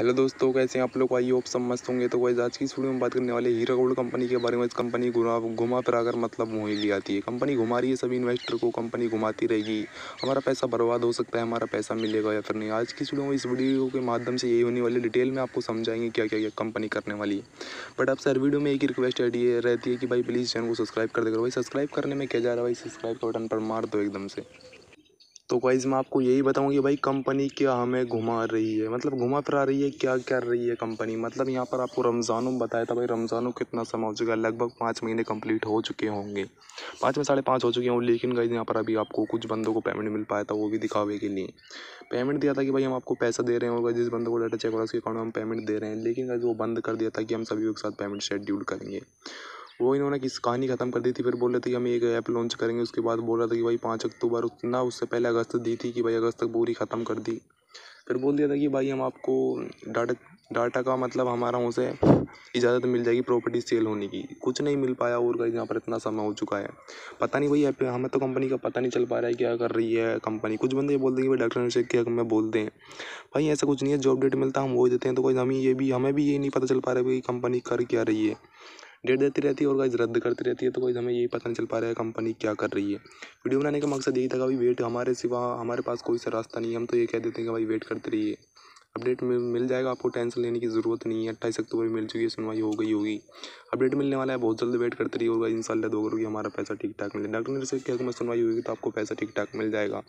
Hello दोस्तों, कैसे हैं आप लोग? आई होप सब मस्त होंगे। तो गाइस आज की इस वीडियो में बात करने वाले हीरा गोल्ड कंपनी के बारे में। इस कंपनी घुमा फिराकर मतलब मुँह ही आती है। कंपनी घुमा रही है सभी इन्वेस्टर को, कंपनी घुमाती रहेगी। हमारा पैसा बर्बाद हो सकता है, हमारा पैसा मिलेगा या फिर नहीं। आज की इस वीडियो के माध्यम से यही होने वाली डिटेल में आपको समझाएंगे क्या क्या कंपनी करने वाली है। बट आपसे हर वीडियो में एक ही रिक्वेस्ट रहती है कि भाई प्लीज़ चैनल को सब्सक्राइब कर देगा। भाई सब्सक्राइब करने में क्या जा रहा है, भाई सब्सक्राइब का बटन पर मार दो एकदम से। तो गाइस मैं आपको यही बताऊंगी भाई कंपनी क्या हमें घुमा रही है, मतलब घुमा फिरा रही है, क्या कर रही है कंपनी। मतलब यहाँ पर आपको रमज़ानों में बताया था भाई, रमज़ानों कितना समय हो चुका है, लगभग 5 महीने कंप्लीट हो चुके होंगे, 5 में 5.5 हो चुके हों। लेकिन गाइस यहाँ पर अभी आपको कुछ बंदों को पेमेंट मिल पाया था, वो भी दिखावे के लिए पेमेंट दिया था कि भाई हम आपको पैसा दे रहे होंगे। जिस बंदों को डाटा चेक हो उसके अकाउंट में हम पेमेंट दे रहे हैं, लेकिन गाइस वो बंद कर दिया था कि हम सभी के साथ पेमेंट शेड्यूल करेंगे। वो इन्होंने किस कहानी ख़त्म कर दी थी। फिर बोल रहे थे कि हम एक ऐप लॉन्च करेंगे, उसके बाद बोल रहा था कि भाई 5 अक्टूबर ना, उससे पहले अगस्त दी थी कि भाई अगस्त तक पूरी ख़त्म कर दी। फिर बोल दिया था कि भाई हम आपको डाटा का मतलब हमारा उसे इजाज़त मिल जाएगी प्रॉपर्टी सेल होने की। कुछ नहीं मिल पाया और यहाँ पर इतना समय हो चुका है, पता नहीं भाई ऐप हमें तो कंपनी का पता नहीं चल पा रहा है क्या कर रही है कंपनी। कुछ बंदे बोल देंगे भाई डॉक्टर ने चेक किया हमें, बोलते हैं भाई ऐसा कुछ नहीं है, जो अपडेट मिलता हम वो देते हैं। तो कोई हमें भी ये नहीं पता चल पा रहा है भाई कंपनी कर क्या रही है, डेट देती रहती है और गाइस रद्द करती रहती है। तो गाइस हमें यही पता नहीं चल पा रहा है कंपनी क्या कर रही है। वीडियो बनाने का मकसद यही था कि भाई वेट, हमारे सिवा हमारे पास कोई सा रास्ता नहीं है। हम तो ये कह देते हैं कि भाई वेट करते रहिए, अपडेट मिल जाएगा, आपको टेंशन लेने की ज़रूरत नहीं है। 28 अक्टूबर मिल चुकी है, सुनवाई हो गई होगी, अपडेट मिलने वाला है बहुत जल्द। वेट करते रहिए और गाइस इंशाल्लाह दो करोड़ हमारा पैसा ठीक ठाक मिले। डॉक्टर ने चेक किया कि सुनवाई होगी तो आपको पैसा ठीक ठाक मिल जाएगा,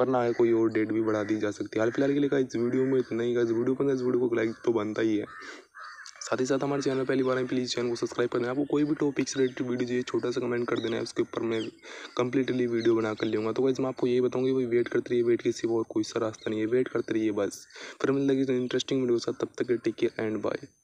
वरना है कोई और डेट भी बढ़ा दी जा सकती है। हाल फिलहाल के लिए इस वीडियो में इतना ही। इस वीडियो को लाइक तो बनता ही है, साथ ही साथ हमारे चैनल पहली बार में प्लीज़ चैनल को सब्सक्राइब कर देना। आपको कोई भी टॉपिक से रिलेटेड वीडियो चाहिए छोटा सा कमेंट कर देना है, उसके ऊपर मैं कंप्लीटली वीडियो बना कर लूँगा। तो गाइस मैं आपको यही बताऊँगी भाई वेट करते रहिए, वेट के सिवा और कोई सा रास्ता नहीं है, वेट करते रहिए बस। फिर मिलेगी इंटरेस्टिंग वीडियो के साथ, तब तक टेक केयर एंड बाय।